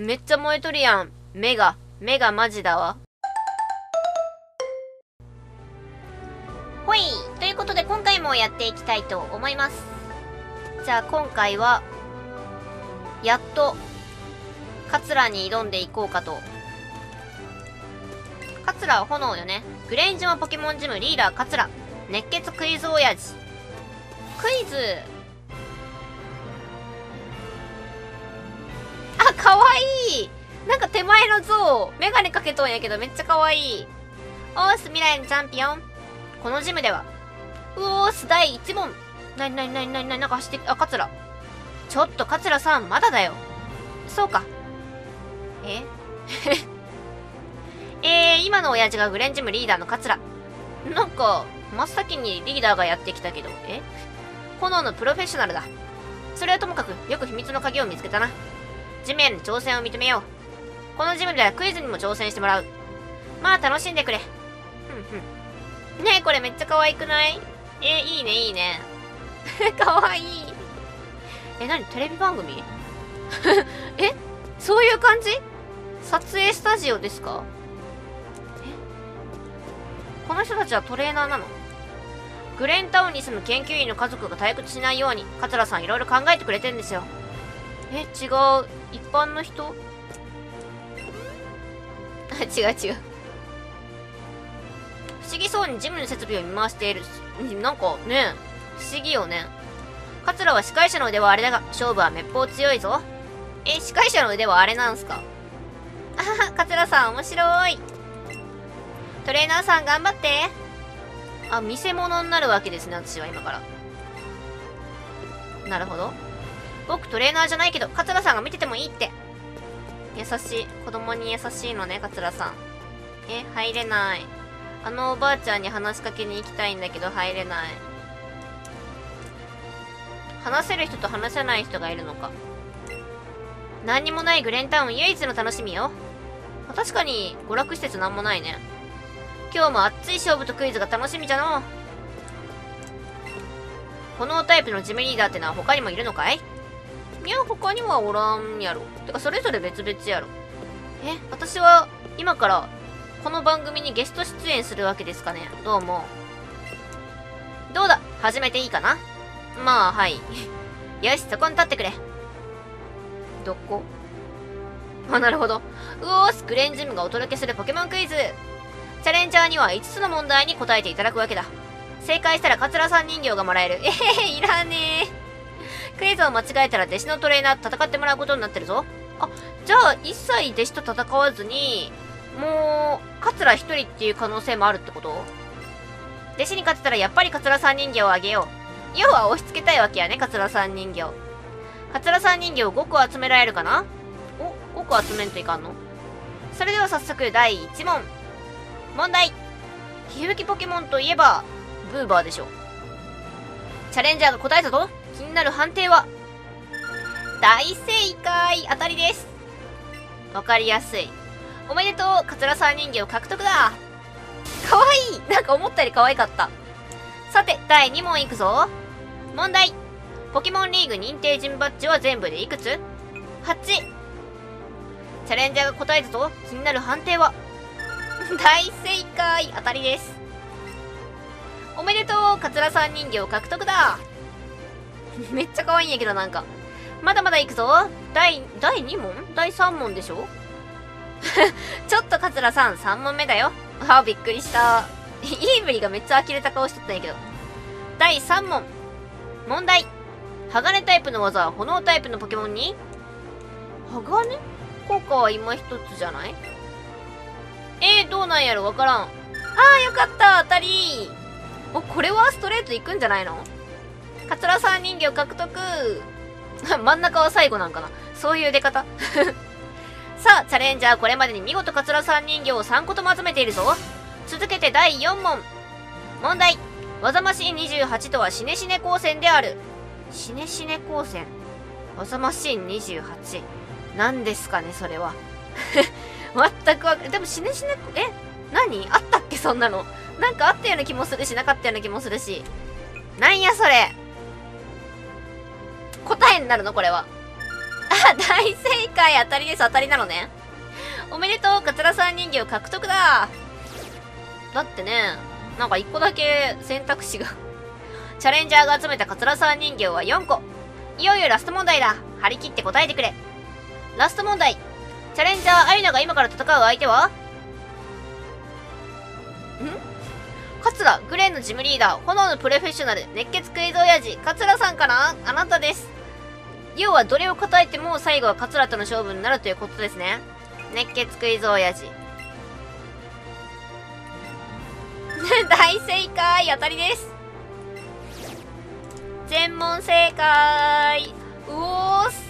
めっちゃ燃えとるやん。目がマジだわ。ほい、ということで今回もやっていきたいと思います。じゃあ今回はやっとカツラに挑んでいこうかと。カツラは炎よね。グレン島ポケモンジムリーダーカツラ熱血クイズ親父。クイズ、あ、かわいい。なんか手前の像メガネかけとんやけどめっちゃかわいい。おーす、未来のチャンピオン。このジムではうおーす第1問。なになになになになんか走ってきた。あ、カツラ、ちょっとカツラさんまだだよ。そうか、え今の親父がグレンジムリーダーのカツラ。なんか真っ先にリーダーがやってきたけど、え、炎のプロフェッショナルだ。それはともかくよく秘密の鍵を見つけたな。ジムへの挑戦を認めよう。このジムではクイズにも挑戦してもらう。まあ楽しんでくれ。ふんふん。ねえ、これめっちゃ可愛くない？いいねいいね。可愛い。何テレビ番組？え、そういう感じ？撮影スタジオですか？この人たちはトレーナーなの？グレンタウンに住む研究員の家族が退屈しないようにカツラさんいろいろ考えてくれてんですよ。え、違う、一般の人？あ、違う。不思議そうにジムの設備を見回している。なんかね、不思議よね。カツラは司会者の腕はあれだが勝負はめっぽう強いぞ。え、司会者の腕はあれなんすか？あはは、カツラさん面白い。トレーナーさん頑張って。あ、見せ物になるわけですね、私は今から。なるほど。僕トレーナーじゃないけどカツラさんが見ててもいいって。優しい、子供に優しいのねカツラさん。え、入れない。あのおばあちゃんに話しかけに行きたいんだけど入れない。話せる人と話せない人がいるのか。何にもないグレンタウン唯一の楽しみよ。確かに娯楽施設なんもないね。今日も熱い勝負とクイズが楽しみじゃの。炎タイプのジムリーダーってのは他にもいるのかい？いや、他にはおらんやろ。てか、それぞれ別々やろ。え、私は今からこの番組にゲスト出演するわけですかね。どうも。どうだ、始めていいかな？まあ、はい。よし、そこに立ってくれ。どこ？あ、なるほど。うおーす、グレンジムがお届けするポケモンクイズ。チャレンジャーには5つの問題に答えていただくわけだ。正解したらカツラさん人形がもらえる。いらねえ。クイズを間違えたら弟子のトレーナーと戦ってもらうことになってるぞ。あ、じゃあ一切弟子と戦わずに、もう、カツラ一人っていう可能性もあるってこと？弟子に勝てたらやっぱりカツラさん人形をあげよう。要は押し付けたいわけやね、カツラさん人形。カツラさん人形を5個集められるかな？お、5個集めんといかんの？それでは早速第1問。問題。ひふきポケモンといえば、ブーバーでしょ。チャレンジャーが答えたぞ。気になる判定は、大正解、当たりです。わかりやすい。おめでとう、カツラさん人形獲得だ。かわいい。なんか思ったよりかわいかった。さて、第2問いくぞ。問題。ポケモンリーグ認定ジムバッジは全部でいくつ？ 8。チャレンジャーが答えたぞ。気になる判定は、大正解、当たりです。おめでとう、カツラさん人形獲得だ。めっちゃ可愛いんやけど、なんか。まだまだいくぞ。第2問？第3問でしょ？ちょっとカツラさん、3問目だよ。あ、びっくりした。イーブリがめっちゃ呆れた顔しとったんやけど。第3問。問題。鋼タイプの技は炎タイプのポケモンに？鋼？効果は今一つじゃない？どうなんやろ、わからん。あー、よかった、当たり。お、これはストレートいくんじゃないの？カツラさん人形獲得。真ん中は最後なんかな、そういう出方。さあ、チャレンジャーこれまでに見事カツラさん人形を3個とも集めているぞ。続けて第4問。問題。技マシン28とはシネシネ光線である。シネシネ光線。技マシン28。何ですかね、それは。全くわかる。でも死ね死ね、え、何あったっけ、そんなの。なんかあったような気もするし、なかったような気もするし。なんやそれ。答えになるのこれは。大正解、当たりです。当たりなのね。おめでとう、カツラさん人形獲得だ。だってね、なんか1個だけ選択肢が。チャレンジャーが集めたカツラさん人形は4個。いよいよラスト問題だ。張り切って答えてくれ。ラスト問題。チャレンジャーアユナが今から戦う相手は桂グレーのジムリーダー、炎のプロフェッショナル、熱血クイズ親父、桂さんかな。あなたです。要はどれを答えても最後は桂との勝負になるということですね。熱血クイズ親父大正解、当たりです。全問正解。うおーす、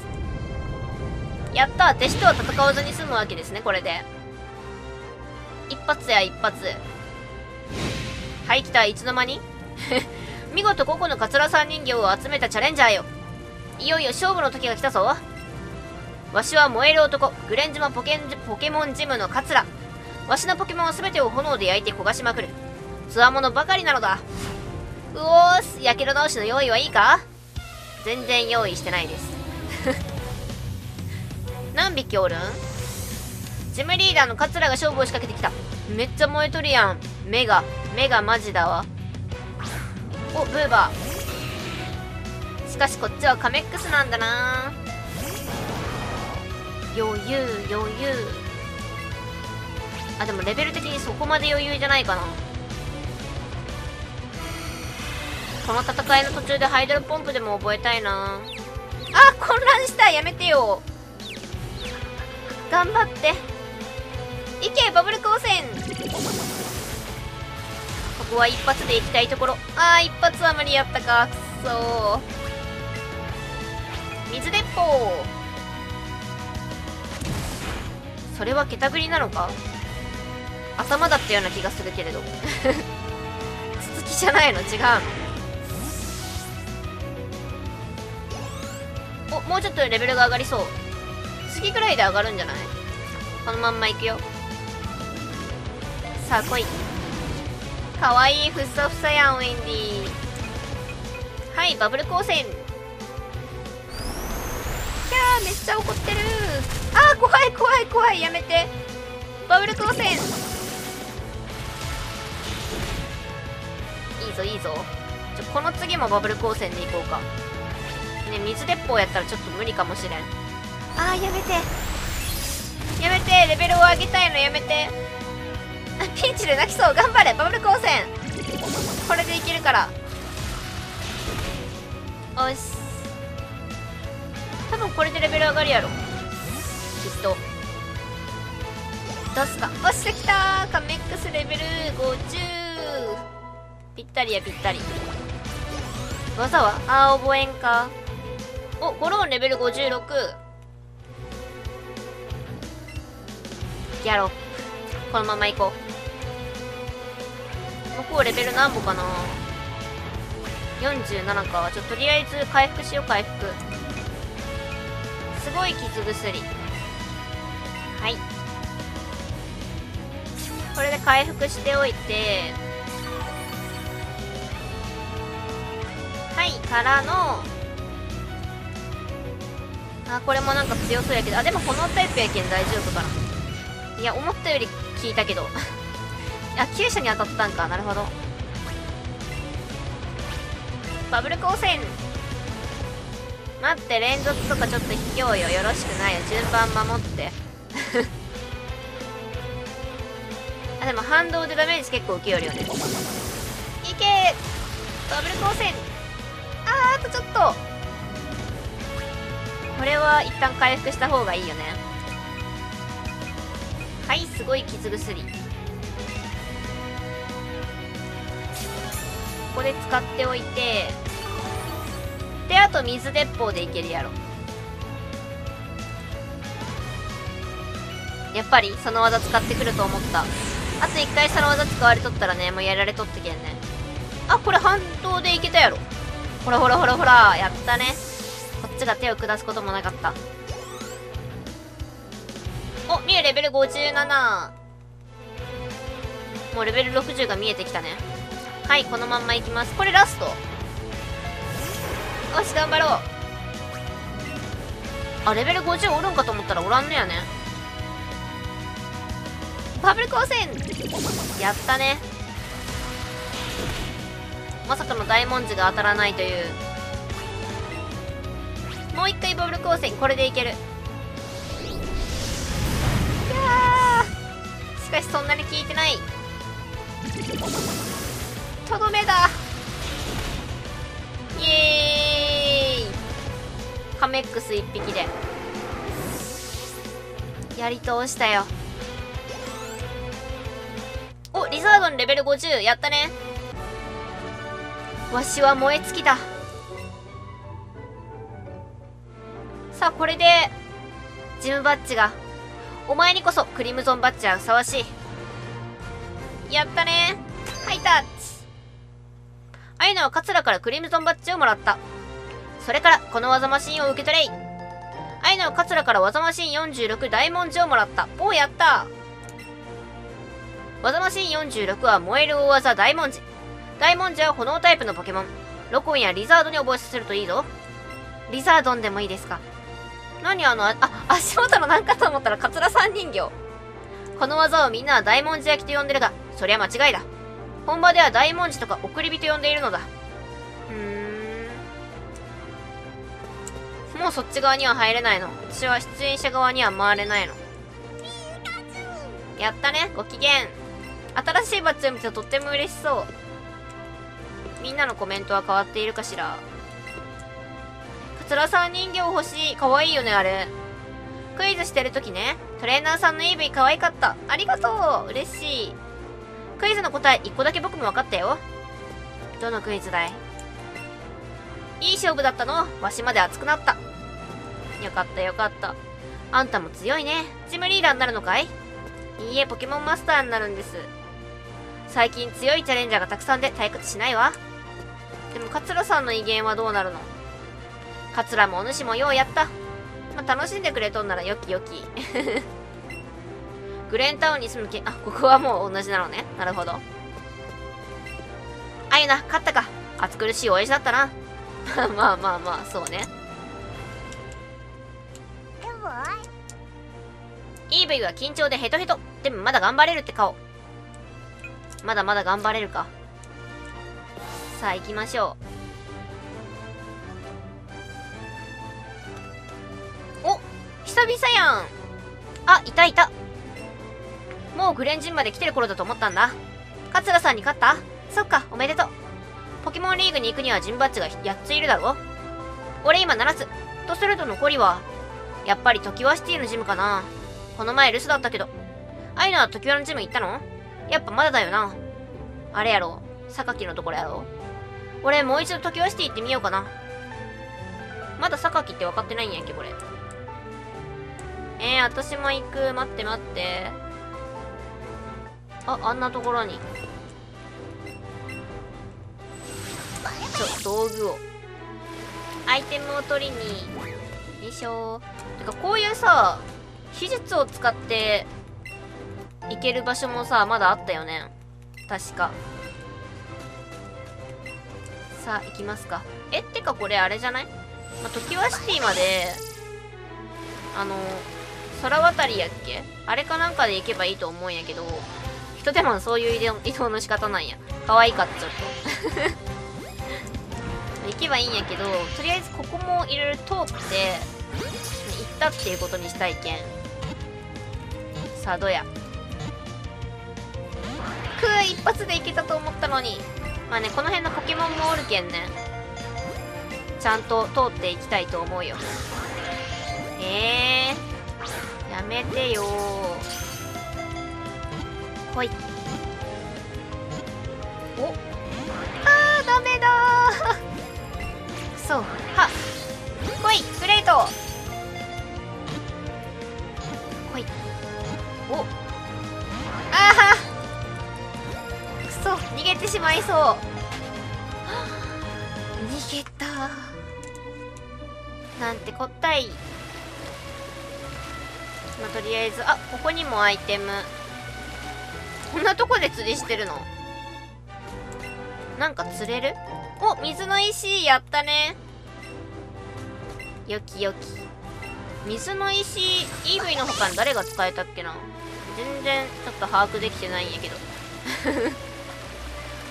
やったー。弟子とは戦わずに済むわけですね、これで。一発や一発。はい、来た。いつの間に見事5個のカツラさん人形を集めたチャレンジャーよ。いよいよ勝負の時が来たぞ。わしは燃える男、グレン島ポケモンジムのカツラ。わしのポケモンは全てを炎で焼いて焦がしまくる。つわものばかりなのだ。うおーす、やけど直しの用意はいいか。全然用意してないです何匹おるん。ジムリーダーのカツラが勝負を仕掛けてきた。めっちゃ燃えとるやん。目がマジだわ。お、ブーバー。しかしこっちはカメックスなんだな。余裕余裕。あ、でもレベル的にそこまで余裕じゃないかな。この戦いの途中でハイドロポンプでも覚えたいな。あ、混乱した、やめてよ。頑張っていけ、バブル光線。ここは一発で行きたいところ。あー、一発は無理やったか。くそー。水鉄砲。それはケタグリなのか。浅間だったような気がするけれど続きじゃないの、違うの。お、もうちょっとレベルが上がりそう。次くらいで上がるんじゃない。このまんまいくよ。さあ来い。かわいい、ふっさふさやん、ウェンディ。はい、バブル光線。キャー、めっちゃ怒ってる。あー、怖い怖い怖い、やめて。バブル光線。いいぞいいぞ。ちょ、この次もバブル光線でいこうかね。水鉄砲やったらちょっと無理かもしれん。あー、やめてやめて、レベルを上げたいのやめてピンチで泣きそう。頑張れ、バブル光線。これでいけるから。よし、多分これでレベル上がるやろ、きっと。出すか。押してきたー。カメックスレベル50。ぴったりやぴったり。技はあー、覚えんか。お、ゴローンレベル56。やろう、このまま行こう。向こうレベル何歩かな。47か。ちょっととりあえず回復しよう、回復。すごい傷薬。はい、これで回復しておいて、はい、からの、あ、これもなんか強そうやけど、あ、でも炎タイプやけん大丈夫かな。いや、思ったより効いたけどあ、厩舎に当たったんか。なるほど。バブル光線。待って、連続とかちょっと卑怯よ。よろしくないよ、順番守ってあ、でも反動でダメージ結構受けよるよね。いけー、バブル光線。あー、あとちょっと。これは一旦回復した方がいいよね。はい、すごい傷薬。ここで使っておいて、で、あと水鉄砲でいけるやろ。やっぱりその技使ってくると思った。あと1回その技使われとったらね、もうやられとったけんね。あ、これ反動でいけたやろ。ほらほらほらほら、やったね。こっちが手を下すこともなかった。お、見る、レベル57。もうレベル60が見えてきたね。はい、このまんまいきます。これラスト。よし、頑張ろう。あ、レベル50おるんかと思ったらおらんのやね。パブリック汚染やったね。まさかの大文字が当たらないという。もう一回パブリック汚染、これでいける。いやー、しかしそんなに効いてない。とどめだ。イエーイ、カメックス1匹でやり通したよ。お、リザードンレベル50やったね。わしは燃え尽きた。さあこれでジムバッジが、お前にこそクリムゾンバッジはふさわしい。やったね、ハイタッチ。アイナはカツラからクリムゾンバッジをもらった。それからこの技マシンを受け取れい。アイナはカツラから技マシン46大文字をもらった。おー、やった。技マシン46は燃える大技大文字。大文字は炎タイプのポケモン。ロコンやリザードに覚えさせるといいぞ。リザードンでもいいですか。何あの、足元のなんかと思ったらカツラさん人形。この技をみんなは大文字焼きと呼んでるが、そりゃ間違いだ。本場では大文字とか送り火と呼んでいるのだ。もうそっち側には入れないの。私は出演者側には回れないの。やったね、ご機嫌。新しいバッジを見てとっても嬉しそう。みんなのコメントは変わっているかしら。カツラさん人形欲しい。かわいいよね、あれ。クイズしてるときね、トレーナーさんの EV かわいかった。ありがとう、嬉しい。クイズの答え1個だけ僕も分かったよ。どのクイズだい。いい勝負だったの。わしまで熱くなった。よかったよかった。あんたも強いね。チームリーダーになるのかい。いいえ、ポケモンマスターになるんです。最近強いチャレンジャーがたくさんで退屈しないわ。でも桂さんの威厳はどうなるの。桂もお主もようやった。まあ、楽しんでくれとんならよきよき。グレンタウンに住むけ、あ、ここはもう同じなのね。なるほど。あゆな、勝ったか。暑苦しいおやじだったな。まあまあまあ、そうね。EV は緊張でヘトヘト。でもまだ頑張れるって顔。まだまだ頑張れるか。さあ、行きましょう。お、久々やん。あ、いたいた。もうグレンジンまで来てる頃だと思ったんだ。桂さんに勝った。そっか、おめでとう。ポケモンリーグに行くにはジンバッジが8ついるだろ。俺今7つ。とすると残りは、やっぱりトキワシティのジムかな。この前留守だったけど。アイナはトキワのジム行ったの。やっぱまだだよな。あれやろ、榊のところやろ。俺もう一度トキワシティ行ってみようかな。まだ榊って分かってないんやっけ、これ。私も行く。待って待って。あ、あんなところに道具を、アイテムを取りに。よいしょ。てかこういうさ、秘術を使って行ける場所もさ、まだあったよね、確か。さあ行きますか。ってかこれあれじゃない、トキワシティまで空渡りやっけ。あれかなんかで行けばいいと思うんやけど、人でもそういう移動の仕方なんや。可愛かった、ちょっと。行けばいいんやけど、とりあえずここもいろいろ通って、行ったっていうことにしたいけん。さあ、どうや。くー、一発で行けたと思ったのに。まあね、この辺のポケモンもおるけんね。ちゃんと通っていきたいと思うよ。やめてよー。はい、お、あー、ダメだー。そう、は、来い、グレート。来い、お、あー、くそ、逃げてしまいそう。逃げたー。なんてこったい。まあ、とりあえず、あ、ここにもアイテム。こんなとこで釣りしてるの。なんか釣れる。お、水の石やったね。よきよき。水の石 EV の他に誰が使えたっけな、全然ちょっと把握できてないんやけど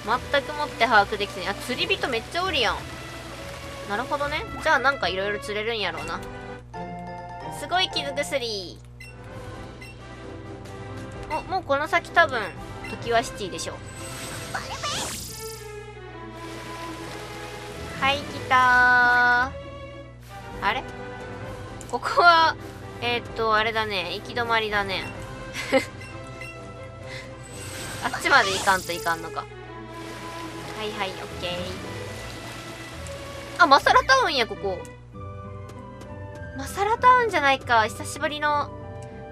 全くもって把握できてない。あ、釣り人めっちゃおるやん。なるほどね。じゃあなんかいろいろ釣れるんやろうな。すごい傷薬。お、もうこの先多分常盤シティでしょう。はい、来たー。あれ、ここはあれだね、行き止まりだねあっちまで行かんといかんのか。はいはい、オッケー。あ、マサラタウンや、ここ。マサラタウンじゃないか、久しぶりの。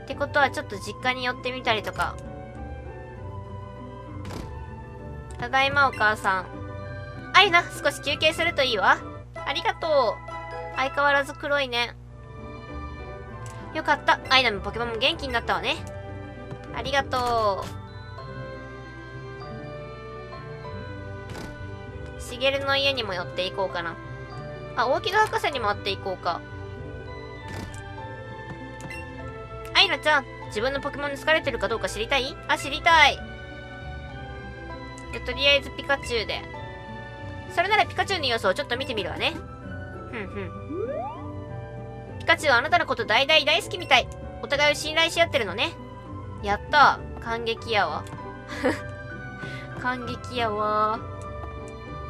ってことはちょっと実家に寄ってみたりとか。ただいまお母さん。あいな、少し休憩するといいわ。ありがとう。相変わらず黒いね。よかった。アイナもポケモンも元気になったわね。ありがとう。しげるの家にも寄っていこうかな。あ、大木戸博士にも会っていこうか。アイナちゃん、自分のポケモンに好かれてるかどうか知りたい？あ、知りたい。で、とりあえずピカチュウで。それならピカチュウの様子をちょっと見てみるわね。ふんふん。ピカチュウはあなたのこと大大大好きみたい。お互いを信頼し合ってるのね。やったー。感激やわ。感激やわ。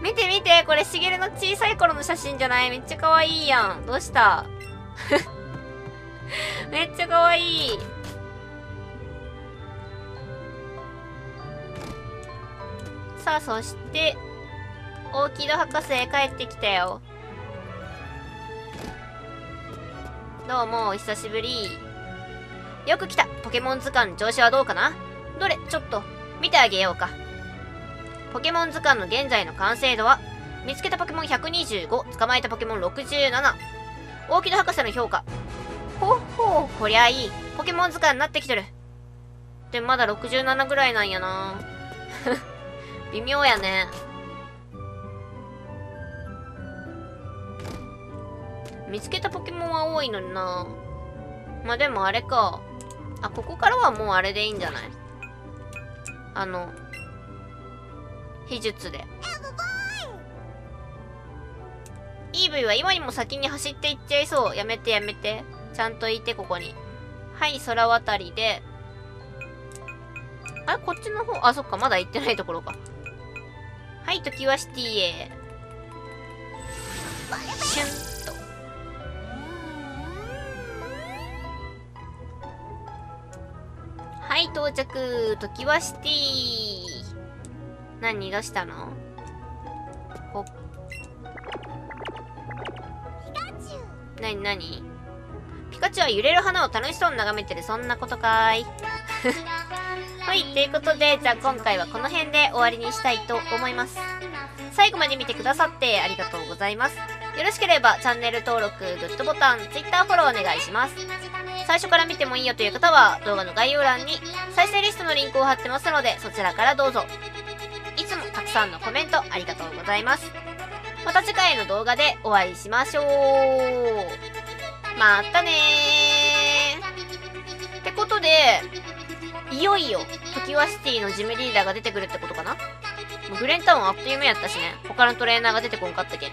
見て見て、これしげるの小さい頃の写真じゃない？めっちゃ可愛いやん。どうした？めっちゃ可愛い。さあ、そして、大木戸博士帰ってきたよ。どうも、お久しぶり。よく来た。ポケモン図鑑の調子はどうかな？どれ、ちょっと、見てあげようか。ポケモン図鑑の現在の完成度は、見つけたポケモン125、捕まえたポケモン67。大木戸博士の評価。ほっほー、こりゃいい。ポケモン図鑑になってきてる。でもまだ67ぐらいなんやな。微妙やね。見つけたポケモンは多いのにな。まあでもあれか。あ、ここからはもうあれでいいんじゃない？秘術で。EV は今にも先に走っていっちゃいそう。やめてやめて。ちゃんといて、ここに。はい、空渡りで。あれ、こっちの方、あ、そっか、まだ行ってないところか。はい、常盤シティへ。シュン。はい、到着。常盤シティ。何、どうしたの？ほっ。何、何？ピカチュウは揺れる花を楽しそうに眺めてる。そんなことかーい。はい、ということで、じゃあ今回はこの辺で終わりにしたいと思います。最後まで見てくださってありがとうございます。よろしければチャンネル登録、グッドボタン、Twitter フォローお願いします。最初から見てもいいよという方は動画の概要欄に再生リストのリンクを貼ってますので、そちらからどうぞ。いつもたくさんのコメントありがとうございます。また次回の動画でお会いしましょう。またねー。ってことで、いよいよ常盤シティのジムリーダーが出てくるってことかな。グレンタウンあっという間やったしね。他のトレーナーが出てこんかったけん。